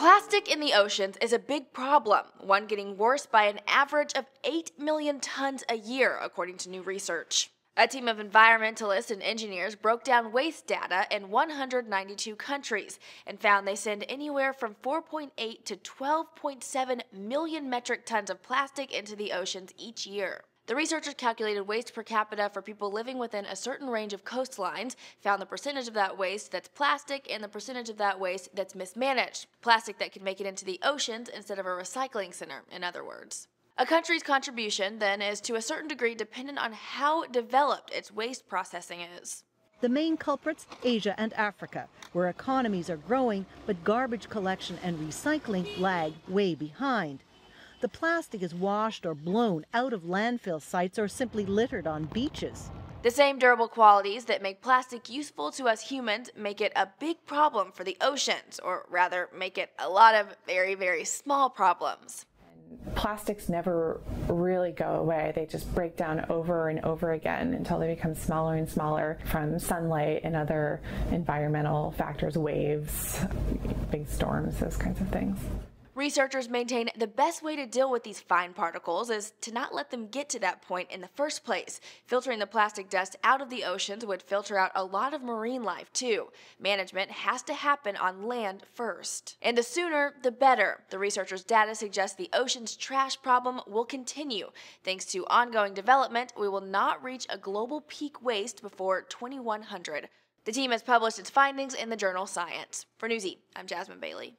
Plastic in the oceans is a big problem, one getting worse by an average of 8 million tons a year, according to new research. A team of environmentalists and engineers broke down waste data in 192 countries and found they send anywhere from 4.8 to 12.7 million metric tons of plastic into the oceans each year. The researchers calculated waste per capita for people living within a certain range of coastlines, found the percentage of that waste that's plastic and the percentage of that waste that's mismanaged, plastic that can make it into the oceans instead of a recycling center, in other words. A country's contribution, then, is to a certain degree dependent on how developed its waste processing is. The main culprits, Asia and Africa, where economies are growing, but garbage collection and recycling lag way behind. The plastic is washed or blown out of landfill sites or simply littered on beaches. The same durable qualities that make plastic useful to us humans make it a big problem for the oceans, or rather, make it a lot of very, very small problems. Plastics never really go away. They just break down over and over again until they become smaller and smaller from sunlight and other environmental factors, waves, big storms, those kinds of things. Researchers maintain the best way to deal with these fine particles is to not let them get to that point in the first place. Filtering the plastic dust out of the oceans would filter out a lot of marine life, too. Management has to happen on land first. And the sooner, the better. The researchers' data suggests the ocean's trash problem will continue. Thanks to ongoing development, we will not reach a global peak waste before 2100. The team has published its findings in the journal Science. For Newsy, I'm Jasmine Bailey.